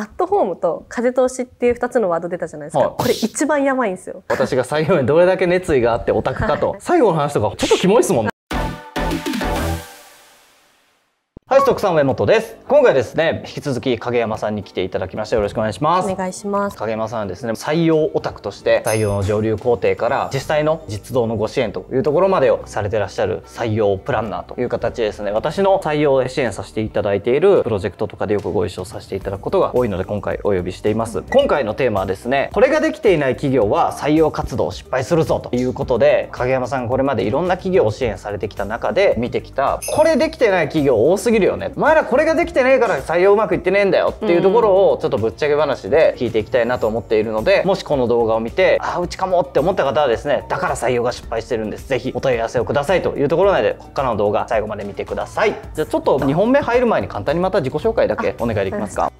アットホームと風通しっていう2つのワード出たじゃないですか、はい、これ一番やばいんですよ。私が採用にどれだけ熱意があってオタクかと、はい、最後の話とかちょっとキモいですもんね。はい、TikTokさん上本です。今回ですね、引き続き影山さんに来ていただきましてよろしくお願いします。お願いします。影山さんはですね、採用オタクとして採用の上流工程から実際の実動のご支援というところまでをされてらっしゃる採用プランナーという形でですね、私の採用で支援させていただいているプロジェクトとかでよくご一緒させていただくことが多いので今回お呼びしています。今回のテーマはですね、これができていない企業は採用活動を失敗するぞということで、影山さんこれまでいろんな企業を支援されてきた中で見てきた、これできてない企業多すぎるよね、前らこれができてねえから採用うまくいってねえんだよっていうところをちょっとぶっちゃけ話で聞いていきたいなと思っているので、もしこの動画を見てああうちかもって思った方はですね、だから採用が失敗してるんです、ぜひお問い合わせをくださいというところなので、ここからの動画最後まで見てください。じゃあちょっと2本目入る前に簡単にまた自己紹介だけお願いできますか。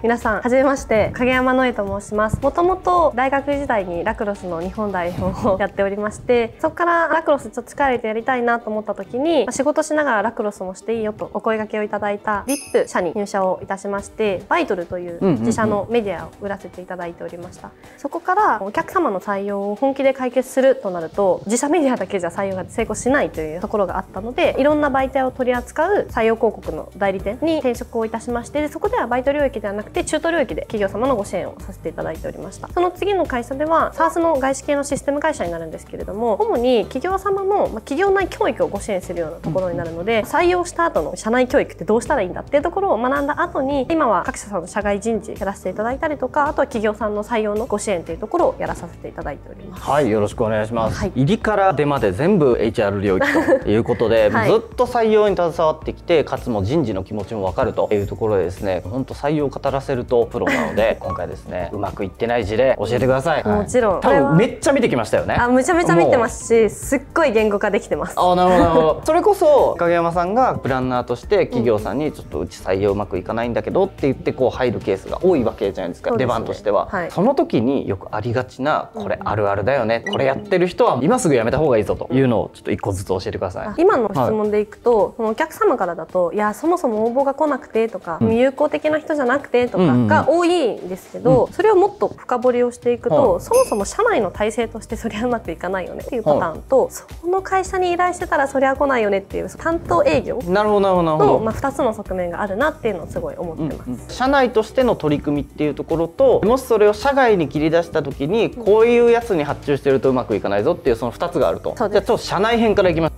皆さんはじめまして、影山のえと申します。もともと大学時代にラクロスの日本代表をやっておりまして、そこからラクロスちょっと力入れてやりたいなと思った時に仕事しながらラクロスもしていいよとお声掛けをいただいたVIP社に入社をいたしまして、バイトルという自社のメディアを売らせていただいておりました。そこからお客様の採用を本気で解決するとなると自社メディアだけじゃ採用が成功しないというところがあったので、いろんな媒体を取り扱う採用広告の代理店に転職をいたしまして、でそこではバイト領域ではなくで中途領域で企業様のご支援をさせていただいておりました。その次の会社では SaaS の外資系のシステム会社になるんですけれども、主に企業様の企業内教育をご支援するようなところになるので、採用した後の社内教育ってどうしたらいいんだっていうところを学んだ後に、今は各社さんの社外人事やらせていただいたりとか、あとは企業さんの採用のご支援というところをやらさせていただいております。はい、よろしくお願いします。はい、入りから出まで全部 HR 領域ということで、はい、ずっと採用に携わってきて、かつも人事の気持ちも分かるというところでですね、本当採用語らせるとプロなので今回ですね、うまくいってない事例教えてください。もちろん多分めっちゃ見てきましたよね。あ、めちゃめちゃ見てますし、すっごい言語化できてます。あ、なるほどなるほど。それこそ影山さんがプランナーとして企業さんにちょっとうち採用うまくいかないんだけどって言ってこう入るケースが多いわけじゃないですか、出番としては、はい、その時によくありがちなこれあるあるだよね、これやってる人は今すぐやめた方がいいぞというのをちょっと一個ずつ教えてください。今の質問でいくと、はい、そのお客様からだといやそもそも応募が来なくてとか、有効的な人じゃなくてとかが多いんですけど、それをもっと深掘りをしていくと、そもそも社内の体制としてそりゃうまくいかないよねっていうパターンと、その会社に依頼してたらそりゃ来ないよねっていう担当営業の2つの側面があるなっていうのをすごい思ってます。社内としての取り組みっていうところと、もしそれを社外に切り出した時にこういうやつに発注してるとうまくいかないぞっていう、その2つがあると。じゃあちょっと社内編からいきます。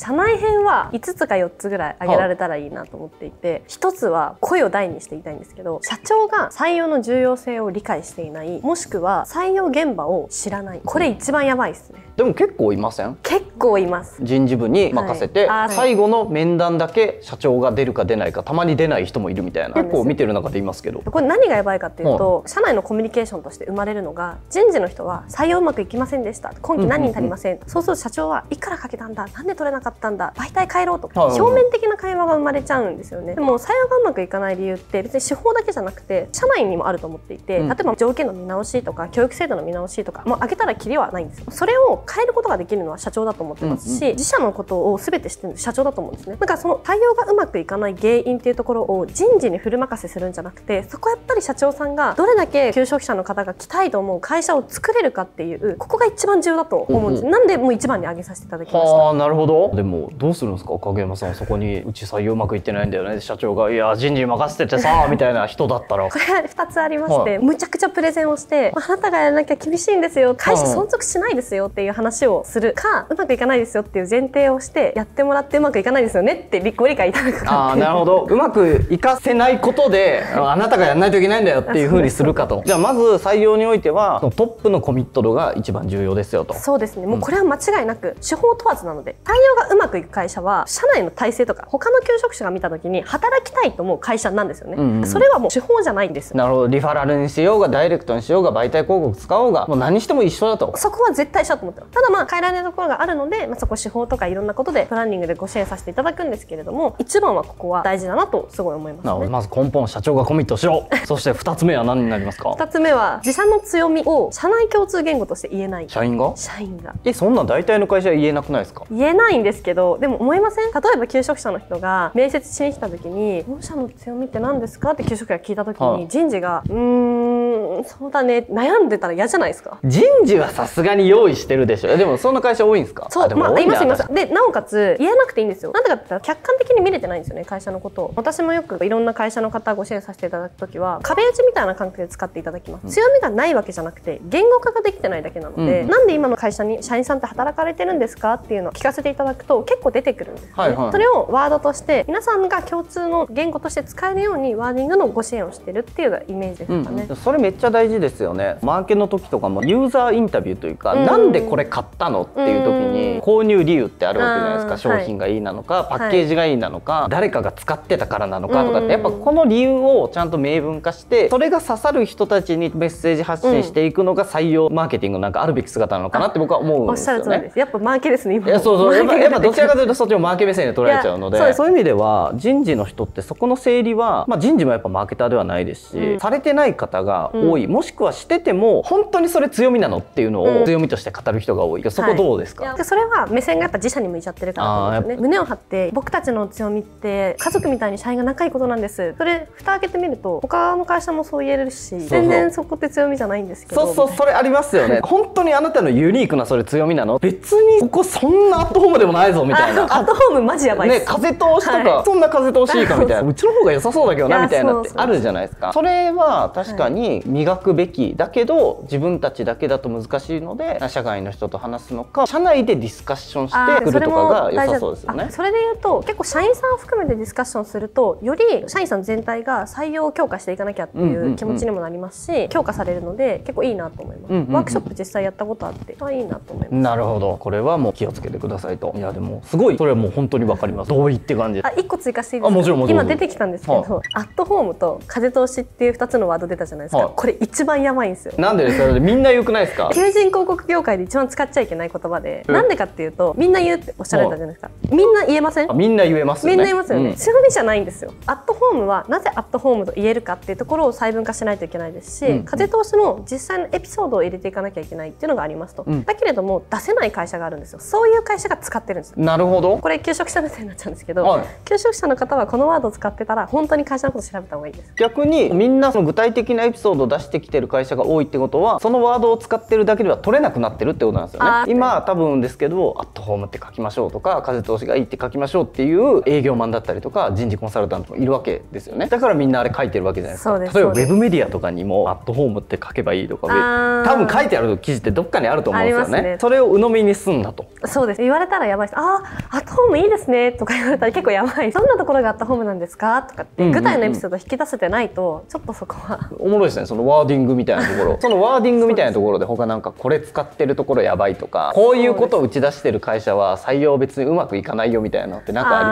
社内編は5つか4つぐらい挙げられたらいいなと思っていて、1つは声を大にして言いたいんですけど、社長が採用の重要性を理解していない、もしくは採用現場を知らない、これ一番やばいですね。でも結構いません？結構います。人事部に任せて、はい、最後の面談だけ社長が出るか出ないか、たまに出ない人もいるみたいな、結構見てる中でいますけど、これ何がやばいかっていうと、社内のコミュニケーションとして生まれるのが、人事の人は採用うまくいきませんでした、今期何人足りません、そうすると社長はいくらかけたんだ、なんで取れなかった媒体変えろとか、表面的な会話が生まれちゃうんですよね。でも採用がうまくいかない理由って別に手法だけじゃなくて社内にもあると思っていて、例えば条件の見直しとか教育制度の見直しとか、もう上げたらキリはないんですよ。それを変えることができるのは社長だと思ってますし、自社のことを全て知ってる社長だと思うんですね。だからその対応がうまくいかない原因っていうところを人事にフル任せするんじゃなくて、そこはやっぱり社長さんがどれだけ求職者の方が来たいと思う会社を作れるかっていう、ここが一番重要だと思うんです。なんでもう一番に挙げさせていただきました。あ、なるほど。でもどうするんですか、影山さん。そこにうち採用うまくいってないんだよね、社長がいや人事任せててさみたいな人だったらこれ2つありまして、はい、むちゃくちゃプレゼンをしてあなたがやらなきゃ厳しいんですよ、会社存続しないですよっていう話をするか、うまくいかないですよっていう前提をしてやってもらって、うまくいかないですよねってご理解いただくか。あ、なるほど。うまくいかせないことであなたがやらないといけないんだよっていうふうにするかと。じゃあまず採用においてはトップのコミット度が一番重要ですよと。そうですね、もうこれは間違いなく手法問わずなので、採用がうまくいく会社は社内の体制とか他の求職者が見た時に働きたいと思う会社なんですよね。それはもう手法じゃないんです。なるほど。リファラルにしようがダイレクトにしようが媒体広告使おうがもう何しても一緒だと。そこは絶対一緒だと思ってまただまあ変えられないところがあるので、そこ手法とかいろんなことでプランニングでご支援させていただくんですけれども、一番はここは大事だなとすごい思いますね。なるほど。まず根本、社長がコミットしろそして2つ目は何になりますか？2つ目は自社の強みを社内共通言語として言えない。社員がそんなん大体の会社は言えなくないですか？言えないんですけど、でも思いません？例えば求職者の人が面接しに来た時に「御社の強みって何ですか?」って求職者が聞いた時に、人事が「そうだね」悩んでたら嫌じゃないですか。人事はさすがに用意してるでしょ。でもそんな会社多いんですか？そう、まあいますいます。でなおかつ言えなくていいんですよ。なんでかって言ったら客観的に見れてないんですよね、会社のことを。私もよくいろんな会社の方ご支援させていただく時は壁打ちみたいな感覚で使っていただきます。強みがないわけじゃなくて言語化ができてないだけなので、なんで今の会社に社員さんって働かれてるんですかっていうのを聞かせていただくと結構出てくるんですね。それをワードとして皆さんが共通の言語として使えるようにワーディングのご支援をしてるっていうイメージですかね。それめっちゃ大事ですよね。マーケの時とかもユーザーインタビューというか、なんでこれ買ったのっていう時に購入理由ってあるわけじゃないですか。商品がいいなのか、パッケージがいいなのか、誰かが使ってたからなのかとかって、やっぱこの理由をちゃんと明文化してそれが刺さる人たちにメッセージ発信していくのが採用マーケティングなんかあるべき姿なのかなって僕は思うんですよね。おっしゃる通りです。やっぱマーケですね、今。やっぱどちらかというとそっちもマーケ目線で捉えちゃうので、そういう意味では人事の人ってそこの整理は、人事もやっぱマーケターではないですし、されてない方が多い、もしくはしてても本当にそれ強みなのっていうのを強みとして語る人が多い。そこどうですか？それは目線がやっぱ自社に向いちゃってるからですね。胸を張って僕たちの強みって家族みたいに社員が仲いいことなんです。それ蓋開けてみると他の会社もそう言えるし、全然そこって強みじゃないんですけど。そうそう、それありますよね。本当にあなたのユニークなそれ強みなの？別にここそんなアットホームでもないぞみたいな。アットホームマジやばいですね。風通しとかそんな風通しいいかみたいな、うちの方が良さそうだけどなみたいなってあるじゃないですか。それは確かに磨くべきだけど、自分たちだけだと難しいので社外の人と話すのか社内でディスカッションしてくるとかが良さそうですよね。それで言うと結構社員さんを含めてディスカッションすると、より社員さん全体が採用を強化していかなきゃっていう気持ちにもなりますし、強化されるので結構いいなと思います。ワークショップ実際やったことあっていいなと思います。なるほど、これはもう気をつけてくださいと。いやでもすごいそれはもう本当にわかります。同意って感じ。あ、1個追加していいですか？もちろんもちろん。今出てきたんですけど、アットホームと風通しっていう2つのワード出たじゃないですか。これ一番やばいんですよ。なんでですか？みんな言うくないですか？求人広告業界で一番使っちゃいけない言葉で、なんでかっていうとみんな言うっておっしゃられたじゃないですか。みんな言えません？みんな言えますよね。みんな言えますよね。強みじゃないんですよ。アットホームはなぜアットホームと言えるかっていうところを細分化しないといけないですし、風通しも実際のエピソードを入れていかなきゃいけないっていうのがありますと。だけれども出せない会社があるんですよ。そういう会社が使ってるんです。なるほど。これ求職者目線になっちゃうんですけど、求職者の方はこのワードを使ってたら本当に会社のこと調べた方がいいです。逆にみんなその具体的なエピソードを出してきてる会社が多いってことは、そのワードを使ってるだけでは取れなくなってるってことなんですよね。今多分ですけど、アットホームって書きましょうとか風通しがいいって書きましょうっていう営業マンだったりとか人事コンサルタントもいるわけですよね。だからみんなあれ書いてるわけじゃないですか。例えばウェブメディアとかにもアットホームって書けばいいとか多分書いてある記事ってどっかにあると思うんですよね。それを鵜呑みにすんだと。そうです。言われたらやばいです。ああ、アットホームいいですねとか言われたら結構やばい。どんなところがアットホームなんですかとかって具体のエピソード引き出せてないとちょっとそこはおもろいですね。そのワーディングみたいなところ、そのワーディングみたいなところで他なんかこれ使ってるところやばいとか、こういうことを打ち出してる会社は採用別にうまくいかないよみたいなってなんかあり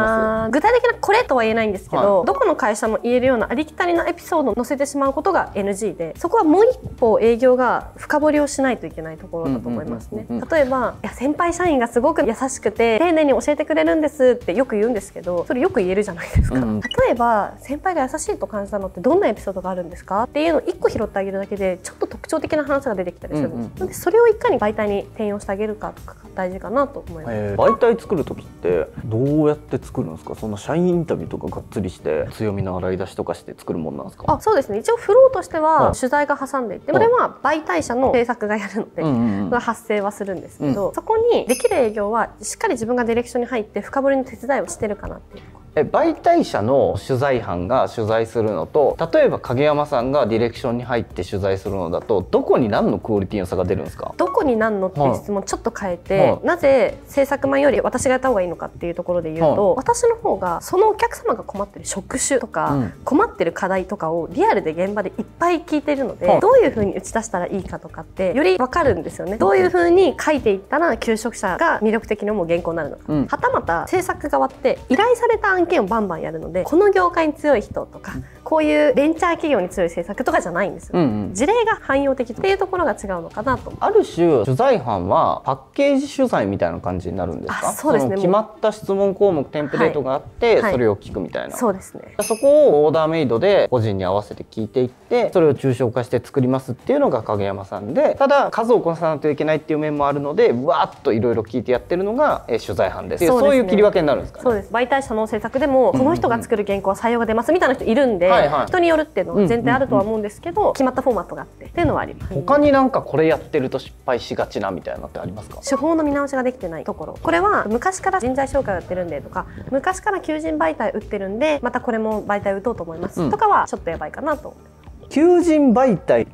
ます？具体的なこれとは言えないんですけど、どこの会社も言えるようなありきたりなエピソードを載せてしまうことが NG で、そこはもう一歩営業が深掘りをしないといけないところだと思いますね。例えば、いや先輩社員がすごく優しくて丁寧に教えてくれるんですってよく言うんですけど、それよく言えるじゃないですか。例えば先輩が優しいと感じたのってどんなエピソードがあるんですかっていうのを1個拾ってあげるだけでちょっと特徴的な話が出てきたりするんです。でそれをいかに媒体に転用してあげるかとかが大事かなと思います。媒体作る時ってどうやって作るんですか？そんな社員インタビューとかがっつりして強みの洗い出しとかして作るもんなんですか？あ、そうですね。一応フローとしては取材が挟んでいて、これは媒体社の制作がやるので、発生はするんですけど、そこにできる営業はしっかり自分がディレクションに入って深掘りの手伝いをしてるかなっていう。媒体社の取材班が取材するのと、例えば影山さんがディレクションに入って取材するのだと、どこに何のクオリティの差が出るんですか？どこに何のっていう質問ちょっと変えて、なぜ制作マンより私がやった方がいいのかっていうところで言うと、私の方がそのお客様が困ってる職種とか、困ってる課題とかをリアルで現場でいっぱい聞いているので、どういう風に打ち出したらいいかとかってより分かるんですよね。どういう風に書いていったら求職者が魅力的に思う原稿になるのか、はたまた制作側って依頼された案件をバンバンやるので、この業界に強い人とかこういうベンチャー企業に強い政策とかじゃないんですよ、事例が汎用的っていうところが違うのかなと。ある種取材班はパッケージ取材みたいな感じになるんですか？そうですね、決まった質問項目テンプレートがあって、はい、それを聞くみたいな。そうですね、そこをオーダーメイドで個人に合わせて聞いていって、それを抽象化して作りますっていうのが影山さんで、ただ数をこなさないといけないっていう面もあるので、うわーっといろいろ聞いてやってるのが取材班です。そういう切り分けになるんですかね。そうです。媒体社の制作でもこの人が作る原稿は採用が出ますみたいな人いるんで、人によるっていうのは全体あるとは思うんですけど、決まったフォーマットがあってっていうのはあります。他になんかこれやってると失敗しがちなみたいなってありますか？手法の見直しができてないところ。これは昔から人材紹介をやってるんでとか、昔から求人媒体売ってるんでまたこれも媒体打とうと思いますとかはちょっとやばいかなと思ってます。求人媒体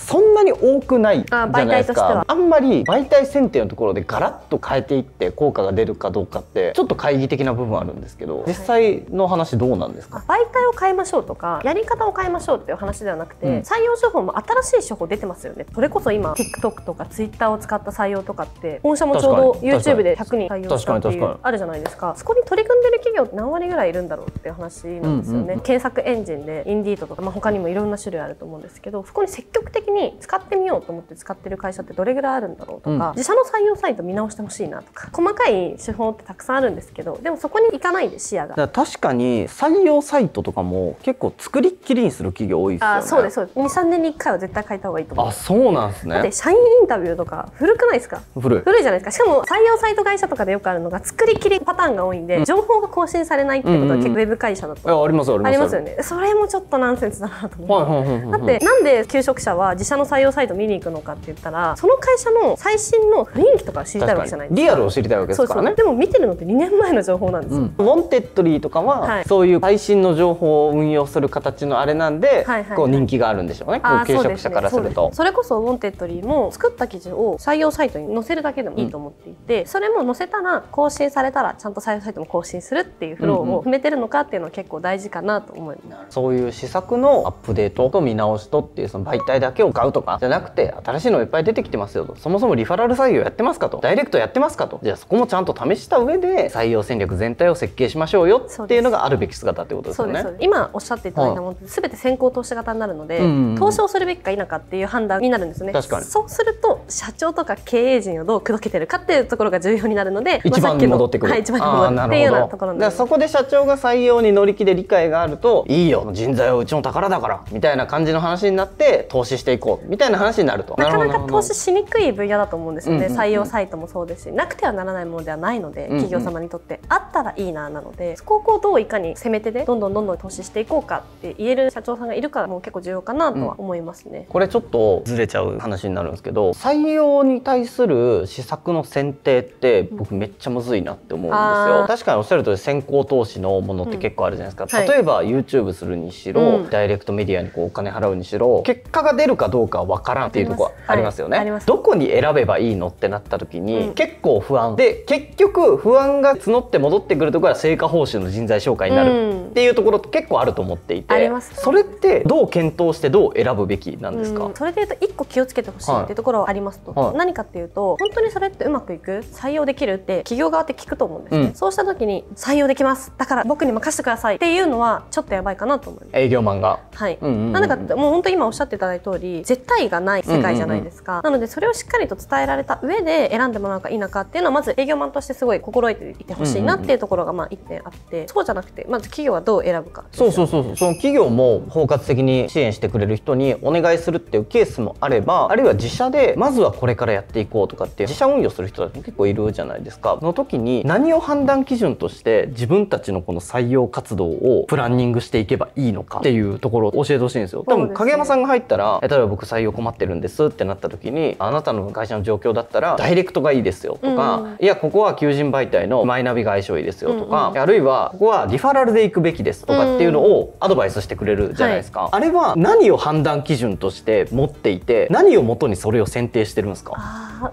そんなに多くないじゃないですか。あんまり媒体選定のところでガラッと変えていって効果が出るかどうかってちょっと懐疑的な部分あるんですけど、実際の話どうなんですか？媒体を変えましょうとかやり方を変えましょうっていう話ではなくて、採用手法も新しい手法出てますよね。それこそ今 TikTok とか Twitter を使った採用とかって、本社もちょうど YouTube で100人採用したっていうあるじゃないですか。そこに取り組んでる企業って何割ぐらいいるんだろうっていう話なんですよね。検索エンジンで Indeed とか、他にもいろんな種類あると思うんですけど、そこに積極的に使ってみようと思って使ってる会社ってどれぐらいあるんだろうとか、自社の採用サイト見直してほしいなとか、細かい手法ってたくさんあるんですけど、でもそこに行かないで視野が。だから確かに採用サイトとかも結構作りっきりにする企業多いですよね。あ、そうですそうです。2、3年に1回は絶対変えた方がいいと思う。あ、そうなんですね。だって社員インタビューとか古くないですか？古いじゃないですか。しかも採用サイト会社とかでよくあるのが作りきりパターンが多いんで、情報が更新されないってことは結構ウェブ会社だとありますよね。それもちょっとナンセンスだなと思う。だってなんで求職者は自社の採用サイト見に行くのかって言ったら、その会社の最新の雰囲気とか知りたいわけじゃないですか。リアルを知りたいわけですからね。でも見てるのって2年前の情報なんですよ。ウォンテッドリーとかはそういう最新の情報を運用する形のあれなんで、こう人気があるんでしょうね、求職者からすると。それこそウォンテッドリーも作った記事を採用サイトに載せるだけでもいいと思っていて、それも載せたら更新されたらちゃんと採用サイトも更新するっていうフローを踏めてるのかっていうのは結構大事かなと思います。そういう施策のアップデートと見直しとっていう、その媒体だけを買うとかじゃなくて、新しいのいっぱい出てきてますよと、そもそもリファラル採用やってますかと、ダイレクトやってますかと、じゃあそこもちゃんと試した上で採用戦略全体を設計しましょうよっていうのがあるべき姿ってことですよね。そうです。今おっしゃっていただいたものすべて先行投資型になるので、投資をするべきか否かっていう判断になるんですね。確かに。そうすると社長とか経営陣をどう口説けてるかっていうところが重要になるので、一番に戻ってくる、はい、一番に戻ってっていうようなところなんです。そこで社長が採用に乗り気で理解があると、いいよ人材はうちの宝だからみたいな感じの話になって投資していこうみたいな話になると、なかなか投資しにくい分野だと思うんですよね。採用サイトもそうですし、なくてはならないものではないので、企業様にとってあったらいいななので、そこをこうどういかに攻め手でどんどん投資していこうかって言える社長さんがいるからもう結構重要かなとは思いますね。これちょっとずれちゃう話になるんですけど、採用に対する施策の選定って僕めっちゃむずいなって思うんですよ。確かにおっしゃるとおり先行投資のものって結構あるじゃないですか。例えば YouTube するにしろ、ダイレクトメディアにこうお金払うにしろ、結果が出るかどうかわからんっていうところありますよね。どこに選べばいいのってなった時に結構不安で、結局不安が募って戻ってくるところは成果報酬の人材紹介になるっていうところ結構あると思っていて、それってどう検討してどう選ぶべきなんですか？それでいうと1個気をつけてほしいっていうところはありますと。何かっていうと、本当にそれってうまくいく、採用できるって企業側って聞くと思うんですね。そうした時に採用できますだから僕に任せてくださいっていうのはちょっとやばいかなと思います。営業マンがなんかもう本当今おっしゃっていただいた通り絶対がない世界じゃないですか。なのでそれをしっかりと伝えられた上で選んでもらうか否かっていうのは、まず営業マンとしてすごい心得ていてほしいなっていうところが一点あって、そうじゃなくてまず企業はどう選ぶか。そうその企業も包括的に支援してくれる人にお願いするっていうケースもあれば、あるいは自社でまずはこれからやっていこうとかっていう自社運用する人たちも結構いるじゃないですか。その時に何を判断基準として自分たちのこの採用活動をプランニングしていけばいいのかっていうところを教えてほしいんですよ。多分影山さんが入ったら、例えば僕採用困ってるんですってなった時に、あなたの会社の状況だったらダイレクトがいいですよとか、いやここは求人媒体のマイナビが相性いいですよとか、あるいはここはリファラルで行くべきですとかっていうのをアドバイスしてくれるじゃないですか。あれは何を判断基準として持っていて、何をもとにそれを選定してるんですか？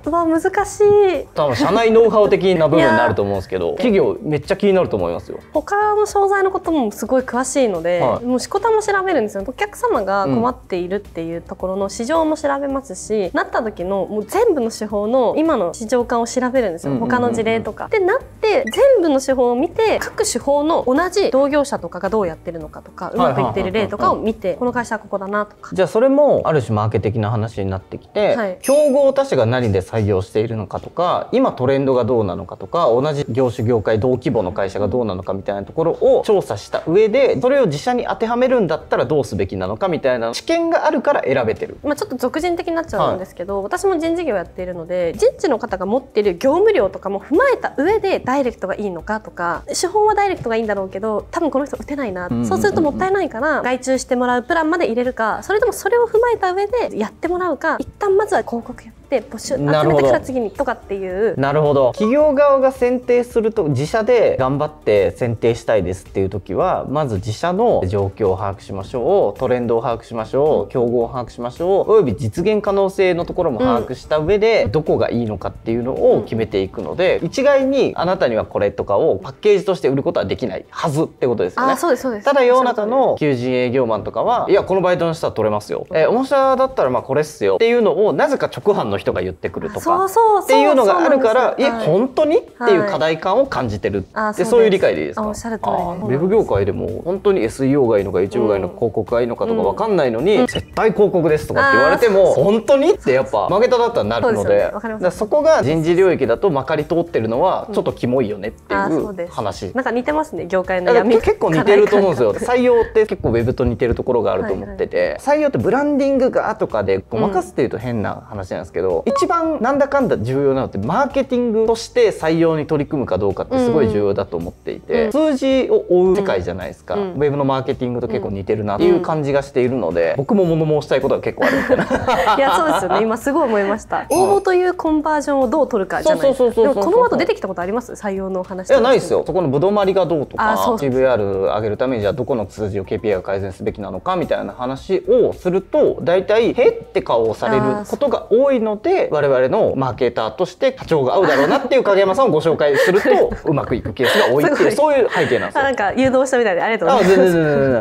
うわ難しい。多分社内ノウハウ的な部分になると思うんですけど企業めっちゃ気になると思いますよ。他の商材のこともすごい詳しいので、もうしこたま調べるんですよ。お客様が困っているっていういうところの市場も調べますし、なった時のもう全部の手法の今の市場感を調べるんですよ、他の事例とか。でなって全部の手法を見て、各手法の同じ同業者とかがどうやってるのかとか、うまくいってる例とかを見て、この会社はここだなとか。じゃあそれもある種マーケ的な話になってきて、はい、競合他社が何で採用しているのかとか、今トレンドがどうなのかとか、同じ業種業界同規模の会社がどうなのかみたいなところを調査した上で、それを自社に当てはめるんだったらどうすべきなのかみたいな知見があるから選べてる。まあちょっと俗人的になっちゃうんですけど、はい、私も人事業やっているので、人事の方が持っている業務量とかも踏まえた上で、ダイレクトがいいのかとか、手法はダイレクトがいいんだろうけど多分この人打てないな、そうするともったいないから外注してもらうプランまで入れるか、それともそれを踏まえた上でやってもらうか、一旦まずは広告やって募集集めてから次にとかっていう。なるほど。企業側が選定すると、自社で頑張って選定したいですっていう時は、まず自社の状況を把握しましょう、トレンドを把握しましょう、競合を把握しましょう、および実現可能性のところも把握した上で、どこがいいのかっていうのを決めていくので、一概にあなたにはこれとかをパッケージとして売ることはできないはずってことですよね。そうですそうです。ただ世の中の求人営業マンとかは、いやこのバイトの人は取れますよ、御社だったらまあこれっすよっていうのをなぜか直販の人が言ってくるとかっていうのがあるから、いや本当にっていう課題感を感じてるって、そういう理解でいいですか？おっしゃる通り。ウェブ業界でも本当に SEO がいいのか YouTube がいいのか広告がいいのかとか分かんないのに、絶対広告ですとかって言われても本当にってやっぱマーケターだったらなるので、そこが人事領域だとまかり通ってるのはちょっとキモいよねっていう話。なんか似てますね、業界の闇。結構似てると思うんですよ。採用って結構ウェブと似てるところがあると思ってて、採用ってブランディングがとかでごまかすっていうと変な話なんですけど、一番なんだかんだ重要なのってマーケティングとして採用に取り組むかどうかってすごい重要だと思っていて、数字を追う世界じゃないですか。ウェブのマーケティングと結構似てるなっていう感じがしているので、僕も物申したいことが結構あるみたいな。いやそうですよね、今すごい思いました。応募というコンバージョンをどう取るかじゃないですか。でもこの後出てきたことあります、採用の話。いやないですよ。そこのぶどまりがどうとか、 CVR 上げるためにじゃあどこの数字を KPI を改善すべきなのかみたいな話をすると、大体へって顔をされることが多いので、我々のマーケーターとして波長が合うだろうなっていう影山さんをご紹介するとうまくいくケースが多いっていうそういう背景なんですよ。なんか誘導したみたいでありがとうございま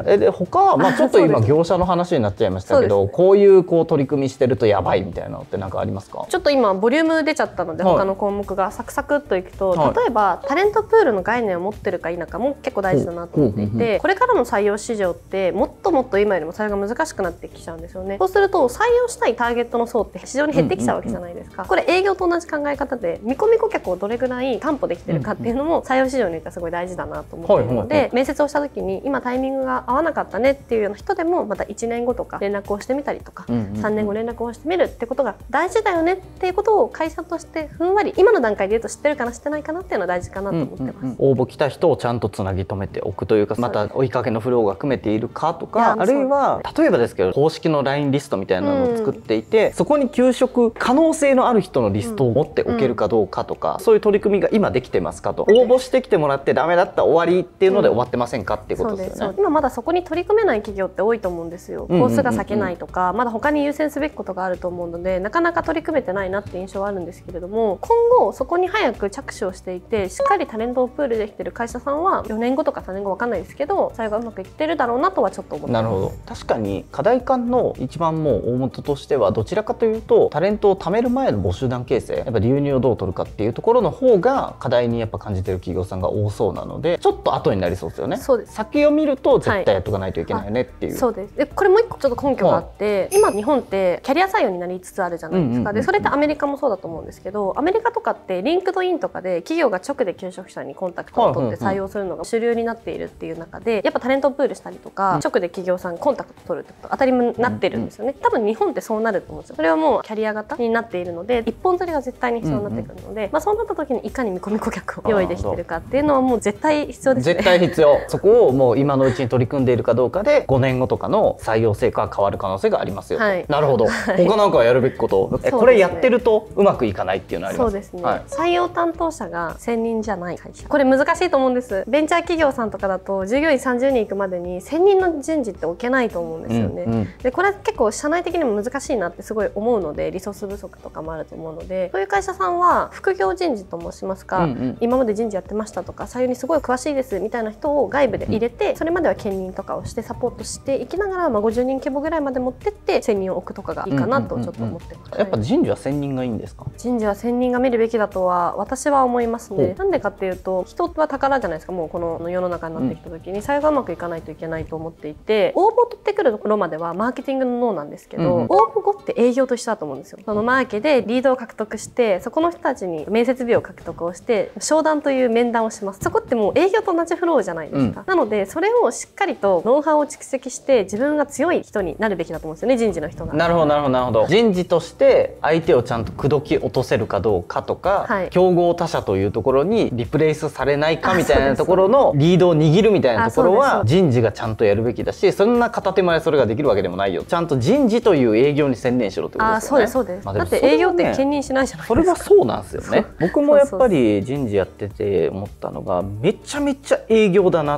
す。で他、まあちょっと今業者の話になっちゃいましたけど、こういうこう取り組みしてるとやばいみたいなのって何かありますか？ちょっと今ボリューム出ちゃったので、他の項目がサクサクっといくと、例えばタレントプールの概念を持ってるか否かも結構大事だなと思っていて、これからの採用市場ってもっともっと今よりもそれが難しくなってきちゃうんですよね。そうすると採用したいターゲットの層って非常に減ってきちゃうわけじゃないですか。これ営業と同じ考え方で、見込み顧客をどれぐらい担保できてるかっていうのも採用市場においてはすごい大事だなと思っているので、面接をした時に今タイミングが合わなかったねっていうような人でも、また1年後とか連絡をしてみたりとか、3年後連絡をしてみるってことが大事だよねっていうことを会社としてふんわり今の段階で言うと知ってるかな知ってないかなっていうのは大事かなと思ってます。応募来た人をちゃんとつなぎ止めておくというか、また追いかけのフローが組めているかとか、あるいは例えばですけど公式の LINE リストみたいなのを作っていて、そこに求職可能性のある人のリストを持っておけるかどうかとか、そういう取り組みが今できてますかと。応募してきてもらってダメだったら終わりっていうので終わってませんかっていうことですよね。今まだそこに取り組めない企業って多いと思うんですよ。工数が割けないとか、まだ他に優先すべきことがあると思うので、なかなか取り組めてないなって印象はあるんですけれども、今後そこに早く着手をしていて、しっかりタレントをプールできてる会社さんは4年後とか3年後わかんないですけど、最後うまくいってるだろうなとはちょっと思ってます。なるほど。確かに課題感の一番もう大元としては、どちらかというとタレントを貯める前の募集団形成、やっぱ流入をどう取るかっていうところの方が課題にやっぱ感じてる企業さんが多そうなので、ちょっと後になりそうですよね。そうです。先を見ると絶対やっとかないといけないよねっていう、はい、そうです。でこれもう一個ちょっと根拠があって、はい、今日本ってキャリア採用になりつつあるじゃないですか。でそれってアメリカもそうだと思うんですけど、アメリカとかってリンクドインとかで企業が直で求職者にコンタクトを取って採用するのが主流になっているっていう中で、やっぱタレントプールしたりとか、直で企業さんコンタクト取るってこと当たり前になってるんですよね。多分日本ってそうなると思うんですよ。それはもうキャリア型になっているので、一本釣りが絶対に必要になってくるので、そうなった時にいかに見込み顧客を用意できてるかっていうのはもう絶対必要ですね。絶対必要。そこをもう今のうちに取り組んでいるかどうかで、5年後とかの採用成果が変わる可能性がありますよ。はい、なるほど。はい、他なんかやるべきこと、ね、これやってるとうまくいかないっていうのはあります。そうですね。はい、採用担当者が専任じゃない会社、これ難しいと思うんです。ベンチャー企業さんとかだと従業員30人いくまでに専任の人事って置けないと思うんですよね。でこれは結構社内的にも難しいなってすごい思うので、リソースス不足とかもあると思うので、そういう会社さんは副業人事と申しますか、今まで人事やってましたとか採用にすごい詳しいですみたいな人を外部で入れて、それまでは兼任とかをしてサポートしていきながら、まあ、50人規模ぐらいまで持ってって専任を置くとかがいいかなとちょっと思ってます。やっぱ人事は専任がいいんですか？人事は専任が見るべきだとは私は思いますね。なんでかっていうと、人は宝じゃないですか。もうこの世の中になってきた時に採用がうまくいかないといけないと思っていて、応募取ってくるところまではマーケティングの脳なんですけど、応募後って営業と一緒だと思うんですよ。そのマーケでリードを獲得して、そこの人たちに面接日を獲得をして商談という面談をします。そこってもう営業と同じフローじゃないですか、なのでそれをしっかりとノウハウを蓄積して自分が強い人になるべきだと思うんですよね、人事の人が。なるほどなるほどなるほど。人事として相手をちゃんと口説き落とせるかどうかとか、競合他社というところにリプレイスされないかみたいなところのリードを握るみたいなところは人事がちゃんとやるべきだし、そんな片手間でそれができるわけでもないよ。ちゃんと人事という営業に専念しろってことですよね。そうですそうです。だって営業って兼任しないじゃないですか。それはそうなんですよね。僕もやっぱり人事やってて思ったのが、めちゃめちゃ営業だな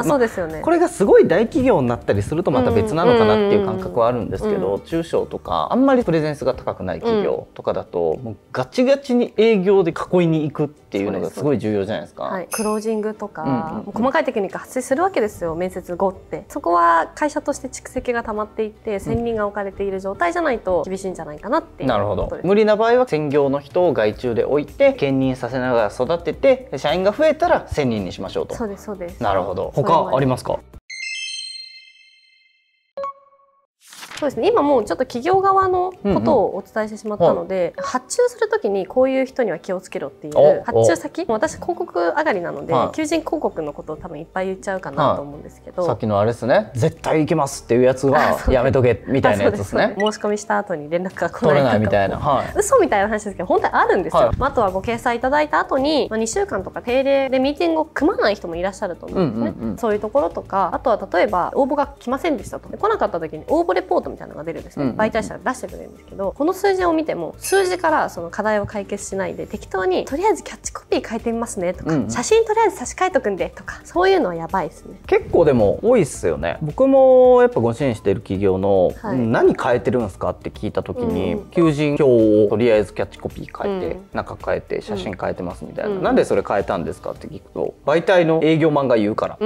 っていう。そうですよね。これがすごい大企業になったりするとまた別なのかなっていう感覚はあるんですけど、中小とかあんまりプレゼンスが高くない企業とかだと、もうガチガチに営業で囲いに行くっていうのがすごい重要じゃないですか。はい、クロージングとか細かいテクニック発生するわけですよ、面接後って。そこは会社として蓄積が溜まっていて専任が置かれている状態じゃないと厳しいんじゃないかなっていうことです。無理な場合は専業の人を外注で置いて兼任させながら育てて、社員が増えたら専任にしましょうと。そうですそうです。なるほど。他ありますか？そうですね、今もうちょっと企業側のことをお伝えしてしまったので、発注するときにこういう人には気をつけろっていう発注先、私広告上がりなので、求人広告のことを多分いっぱい言っちゃうかなと思うんですけど、さっきのあれですね、絶対行けますっていうやつはやめとけみたいなやつですね。申し込みした後に連絡が来ないとか、取れないみたいな、嘘みたいな話ですけど本当にあるんですよ。あとはご掲載いただいた後に2週間とか定例でミーティングを組まない人もいらっしゃると思うんですね。そういうところとか、あとは例えば応募が来ませんでしたと、来なかった時に応募レポートみたいなのが出るんですね。媒体者が出してくれるんですけど、この数字を見ても数字からその課題を解決しないで、適当にとりあえずキャッチコピー変えてみますねとか、写真とりあえず差し替えとくんでとか、そういうのはやばいですね。結構でも多いっすよね。僕もやっぱご支援している企業の、何変えてるんですかって聞いた時に、求人票をとりあえずキャッチコピー変えて、中変えて写真変えてますみたいな、なんでそれ変えたんですかって聞くと、媒体の営業マンが言うからって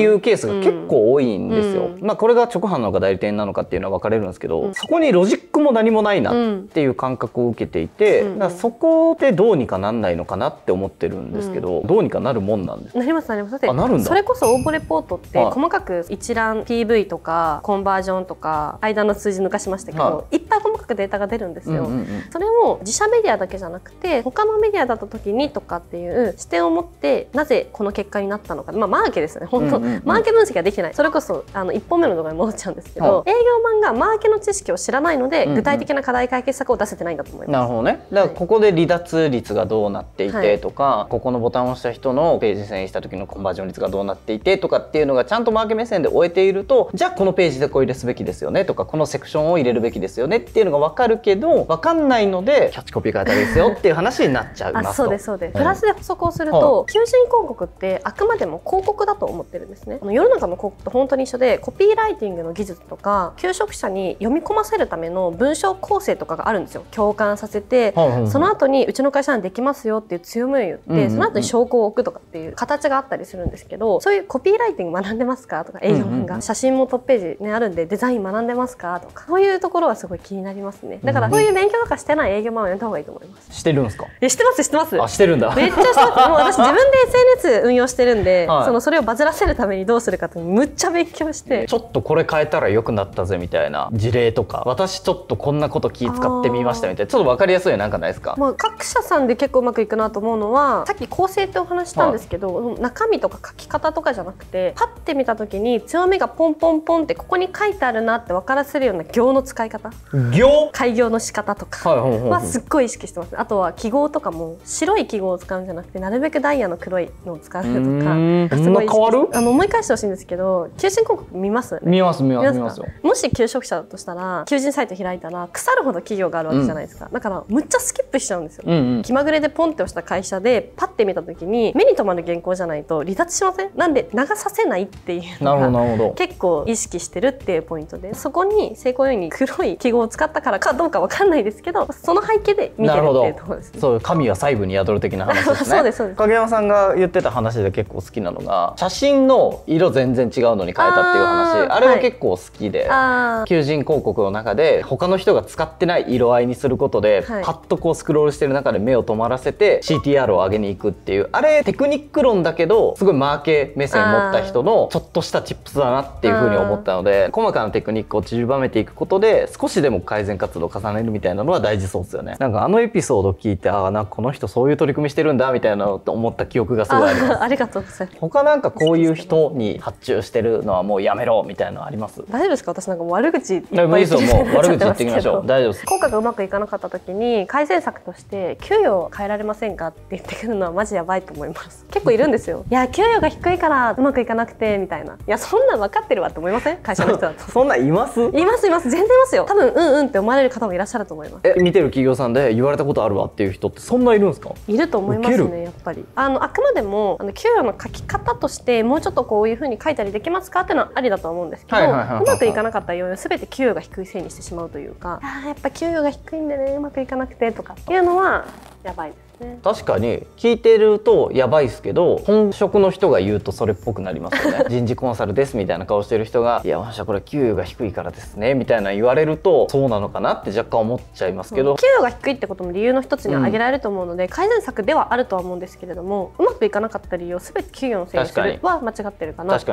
いうケースが結構多いんですよ。まあこれが直販なのか代理店なのかっていうの分かれるんですけど、そこにロジックも何もないなっていう感覚を受けていて、だからそこでどうにかなんないのかなって思ってるんですけど、どうにかなるもんなんですか？なりますなります。だってそれこそ応募レポートって細かく一覧 PV とかコンバージョンとか間の数字抜かしましたけど、いっぱい細かくデータが出るんですよ。それを自社メディアだけじゃなくて他のメディアだった時にとかっていう視点を持って、なぜこの結果になったのか、まあマーケですね。本当マーケ分析ができない。それこそ1本目の動画に戻っちゃうんですけど、営業マンがマーケの知識を知らないので、具体的な課題解決策を出せてないんだと思います。なるほどね。だからここで離脱率がどうなっていてとか、ここのボタンを押した人のページ遷移した時のコンバージョン率がどうなっていてとかっていうのがちゃんとマーケ目線で終えていると、じゃあこのページでこう入れすべきですよねとか、このセクションを入れるべきですよねっていうのが分かるけど、分かんないのでキャッチコピー変えたらいいですよっていう話になっちゃいますと。そうですそうです。プラスで補足をすると、求人広告ってあくまでも広告だと思ってるんですね。世の中の広告と本当に一緒で、コピーライティングの技術とか求職者に読み込ませるための文章構成とかがあるんですよ。共感させて、その後にうちの会社にできますよっていう強みを言って、その後に証拠を置くとかっていう形があったりするんですけど、そういうコピーライティング学んでますかとか、営業マンが写真もトップページねあるんでデザイン学んでますかとか、そういうところはすごい気になりますね。だからそういう勉強とかしてない営業マンはやった方がいいと思います。してるんですか？してますしてます。あ、してるんだ。めっちゃしてます。もう私自分で SNS 運用してるんで、それをバズらせるためにどうするかってむっちゃ勉強して、ちょっとこれ変えたら良くなったぜみたいな事例とか、私ちょっとこんなこと気使ってみましたみたいな、ちょっと分かりやすいのなんかないですか？まあ各社さんで結構うまくいくなと思うのは、さっき構成ってお話したんですけど、中身とか書き方とかじゃなくて、パッて見た時に強みがポンポンポンってここに書いてあるなって分からせるような行の使い方、行開業の仕方とかはすっごい意識してますね。あとは記号とかも白い記号を使うんじゃなくて、なるべくダイヤの黒いのを使うとか。すごい変わる？思い返してほしいんですけど、求人広告見ます？見ます見ます。もし求職者だとしたら求人サイト開いたら腐るほど企業があるわけじゃないですか、うん、だからむっちゃスキップしちゃうんですよ、うんうん、気まぐれでポンって押した会社でパッて見た時に目に留まる原稿じゃないと離脱しません。なんで流させないっていうのが結構意識してるっていうポイントで、そこに成功要因に黒い記号を使ったからかどうかわかんないですけど、その背景で見てるっていうところですね。そう、神は細部に宿る的な話ですね。そうですそうです。影山さんが言ってた話で結構好きなのが、写真の色全然違うのに変えたっていう話、あれは結構好きで、はい、求人広告の中で他の人が使ってない色合いにすることで、はい、パッとこうスクロールしてる中で目を止まらせて CTR を上げに行くっていう、あれテクニック論だけどすごいマーケ目線持った人のちょっとしたチップスだなっていうふうに思ったので、細かなテクニックを散りばめていくことで少しでも改善活動を重ねるみたいなのは大事そうですよね。なんかあのエピソード聞いて、ああなんかこの人そういう取り組みしてるんだみたいなのって思った記憶がすごいあります。ありがとうございます。他なんかこういう人に発注してるのはもうやめろみたいなのあります？大丈夫ですか？私なんかもう悪口いっぱい言ってもう悪口言っていきましょう。大丈夫です。効果がうまくいかなかった時に改善策として給与変えられませんかって言ってくるのはマジやばいと思います。結構いるんですよ。いや給与が低いからうまくいかなくてみたいな。いやそんなん分かってるわって思いません？会社の人だとそんなんいます？いますいます、全然いますよ。多分うんうんって思われる方もいらっしゃると思います。見てる企業さんで言われたことあるわっていう人ってそんないるんですか？いると思いますね。やっぱりあくまでも給与の書き方としてもうちょっとこういう風に書いたりできますかっていうのはありだとは思うんですけど、うまくいかなかった要因を全て給与が低いせいにしてしまうというか、やっぱ給与が低いんでねうまくいかなくてとかっていうのはやばいです。確かに聞いてるとやばいですけど、本職の人が言うとそれっぽくなりますよね。人事コンサルですみたいな顔してる人が「いや私はこれ給与が低いからですね」みたいな言われるとそうなのかなって若干思っちゃいますけど、うん、給与が低いってことも理由の一つに挙げられると思うので、うん、改善策ではあるとは思うんですけれども、うまくいかなかった理由を全て給与のせいにするは間違ってるかなと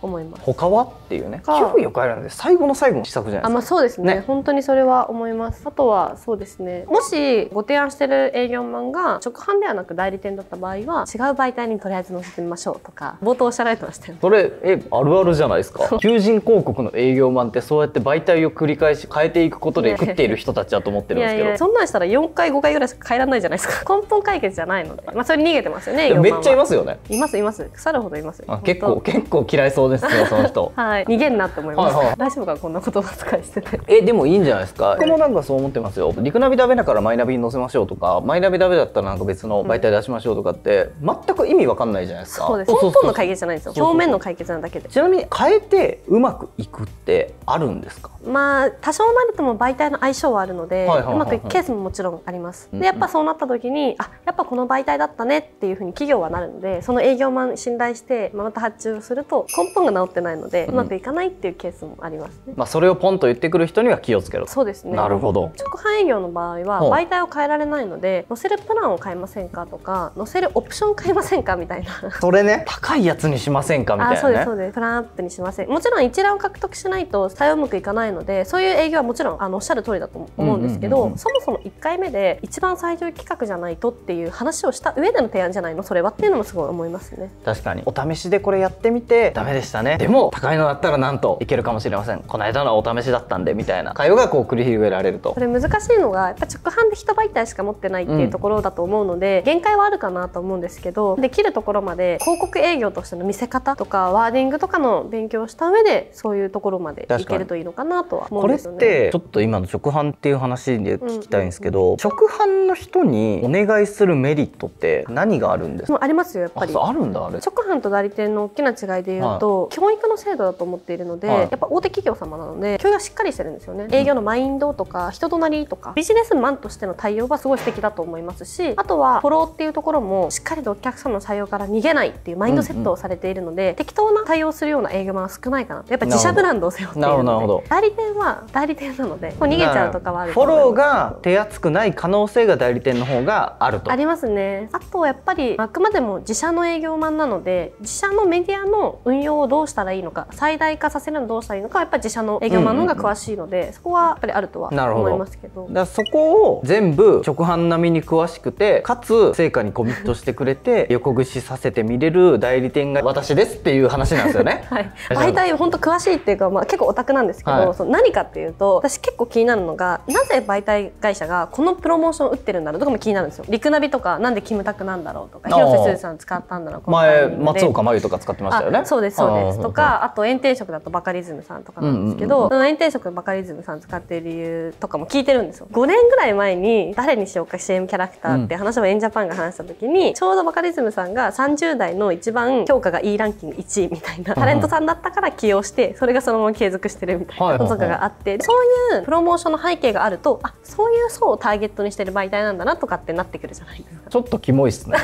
思います。他はっていうね、給与を変えるので最後の最後の施策じゃないですか。まあそうですね、本当にそれは思います。あとはそうですね、もしご提案してる営業マンが直販ではなく代理店だった場合は違う媒体にとりあえず載せてみましょうとか冒頭おっしゃられてましたよね。それあるあるじゃないですか。求人広告の営業マンってそうやって媒体を繰り返し変えていくことで食っている人たちだと思ってるんですけど、そんなんしたら4回5回ぐらいしか変えられないじゃないですか。根本解決じゃないので、まあ、それに逃げてますよね。営業マンはめっちゃいますよね。いますいます、腐るほどいます。結構嫌いそうですよその人。はい、逃げんなって思います、はいはい、大丈夫かこんな言葉遣いしててでもいいんじゃないですか。僕もなんかそう思ってますよ。リクナビダメだからマイナビに載せましょうとか、マイナビダメだったらなんか別の媒体出しましょうとかって全く意味わかんないじゃないですか。そうです。根本の解決じゃないんですよ。表面の解決なだけで。ちなみに変えてうまくいくってあるんですか？まあ多少なりとも媒体の相性はあるのでうまくいくケースももちろんあります。でやっぱそうなった時にあやっぱこの媒体だったねっていうふうに企業はなるので、その営業マン信頼してまた発注すると根本が治ってないのでうまくいかないっていうケースもありますね。まあそれをポンと言ってくる人には気をつけろ。そうですね。なるほど。直販営業の場合は媒体を変えられないので載せるプランを買いませんかとか載せるオプション買いませんかみたいな。それね高いやつにしませんかみたいなね。そうですそうです。プランアップにしません。もちろん一覧を獲得しないと対応うまくいかないので、そういう営業はもちろんおっしゃる通りだと思うんですけど、そもそも1回目で一番最上位企画じゃないとっていう話をした上での提案じゃないのそれはっていうのもすごい思いますね。確かにお試しでこれやってみてダメでしたね、でも高いのだったらなんといけるかもしれません、この間のお試しだったんでみたいな会話がこう繰り広げられると。これ難しいのがやっぱ直販で一媒体しか持ってないっていうところだと思うので、限界はあるかなと思うんですけど、できるところまで広告営業としての見せ方とかワーディングとかの勉強をした上でそういうところまでいけるといいのかなとは思うんですよね。これってちょっと今の直販っていう話で聞きたいんですけど、直販の人にお願いするメリットって何があるんですか？もうありますよやっぱり。あるんだあれ。直販と代理店の大きな違いで言うと、教育の制度だと思っているので、やっぱ大手企業様なので教育がしっかりしてるんですよね。営業のマインドとか人となりとかビジネスマンとしての対応がすごい素敵だと思いますし、あとはフォローっていうところもしっかりとお客様の採用から逃げないっていうマインドセットをされているので、適当な対応するような営業マンは少ないかな。やっぱ自社ブランドを背負っているので、代理店は代理店なのでこう逃げちゃうとかはあると思います。フォローが手厚くない可能性が代理店の方があると。ありますね。あとやっぱりあくまでも自社の営業マンなので、自社のメディアの運用をどうしたらいいのか、最大化させるのどうしたらいいのかやっぱり自社の営業マンの方が詳しいので、そこはやっぱりあるとは思いますけど、だからそこを全部直販並みに詳しくくて、かつ成果にコミットしてくれて横串させて見れる代理店が私ですっていう話なんですよね。はい、大体本当詳しいっていうか、まあ、結構オタクなんですけど、はい、その何かっていうと、私結構気になるのが、なぜ媒体会社がこのプロモーション打ってるんだろうとかも気になるんですよ。リクナビとかなんでキムタクなんだろうとか、広瀬すずさん使ったんだろう、前松岡真優とか使ってましたよね。そうですそうです。とか、あと炎天食だとバカリズムさんとかなんですけど、その炎天食のバカリズムさん使ってる理由とかも聞いてるんですよ。5年ぐらい前に誰にしようか CM キャラクターって話をエンジャパンが話した時に、ちょうどバカリズムさんが30代の一番評価がいいランキング1位みたいなタレントさんだったから起用して、それがそのまま継続してるみたいなことがあって、そういうプロモーションの背景があると、あ、そういう層をターゲットにしてる媒体なんだなとかってなってくるじゃないですか。ちょっとキモいっすね。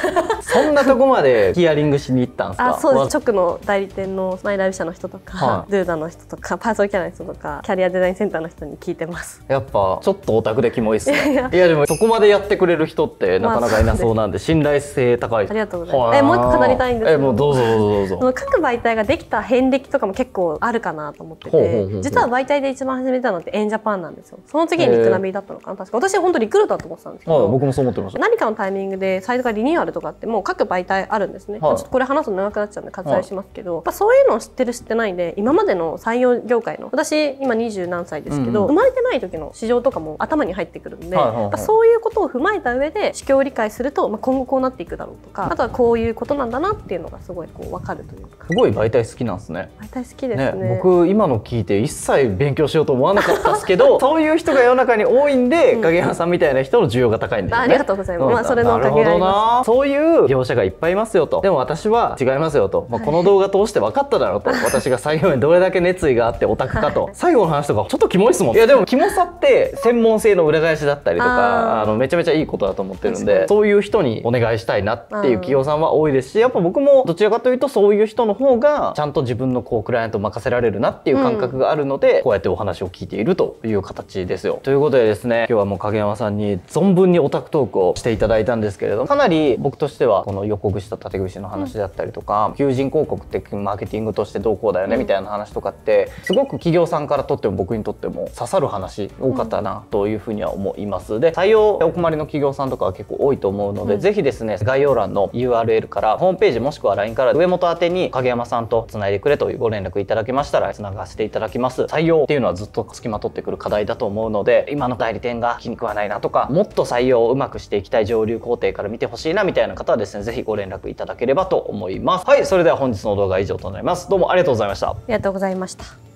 そんなとこまでヒアリングしに行ったんですか。あ、そうです。直の代理店のマイラビ社の人とか、ドゥーダの人とか、パーソルキャラの人とか、キャリアデザインセンターの人に聞いてます。やっぱちょっとオタクでキモいっすね。いやでもそこまでやってくれる人ってなかなかいなそうなんで、信頼性高い。ありがとうございます。もう一個語りたいんですけど。もうどうぞどうぞどうぞ。各媒体ができた遍歴とかも結構あるかなと思ってて、実は媒体で一番始めたのってエンジャパンなんですよ。その次にリクナビだったのかな、確か。私は本当リクルートだと思ってたんですけど、僕もそう思ってました。何かのタイミングでサイトがリニューアルとかってもう各媒体あるんですね。ちょっとこれ話すの長くなっちゃうんで割愛しますけど、そういうのを知ってる知ってないで、今までの採用業界の、私今20何歳ですけど、生まれてない時の市場とかも頭に入ってくるんで、そういうことを踏まえた上で市況を理解すると、今後こうなっていくだろうとか、あとはこういうことなんだなっていうのがすごいこう分かるというか。すごい媒体好きなんですね。媒体好きですね。僕今の聞いて一切勉強しようと思わなかったですけど、そういう人が世の中に多いんで、影山さんみたいな人の需要が高いんですよね。ありがとうございます。まあそれのおかげがあります。そういう業者がいっぱいいますよと。でも私は違いますよと。この動画通して分かっただろうと。私が採用にどれだけ熱意があってオタクかと。最後の話とかちょっとキモいっすもん。いやでもキモさって専門性の裏返しだったりとか、めちゃめちゃいいことだと思ってるんで、そういう人にお願いしたいなっていう企業さんは多いですし、やっぱ僕もどちらかというとそういう人の方がちゃんと自分のこうクライアントを任せられるなっていう感覚があるので、こうやってお話を聞いているという形ですよ。ということでですね、今日はもう影山さんに存分にオタクトークをしていただいたんですけれども、かなり僕としてはこの横串と縦串の話だったりとか、求人広告ってマーケティングとしてどうこうだよねみたいな話とかってすごく企業さんからとっても僕にとっても刺さる話多かったなというふうには思います。で、採用お困りの企業さんとかは結構多いと思うので、ぜひですね概要欄の URL からホームページもしくは LINE から上元宛てに影山さんとつないでくれというご連絡いただけましたらつながせていただきます。採用っていうのはずっと付きまとってくる課題だと思うので、今の代理店が気に食わないなとか、もっと採用をうまくしていきたい上流工程から見てほしいなみたいな方はですね、ぜひご連絡いただければと思います。はい、それでは本日の動画は以上となります。どうもありがとうございました。ありがとうございました。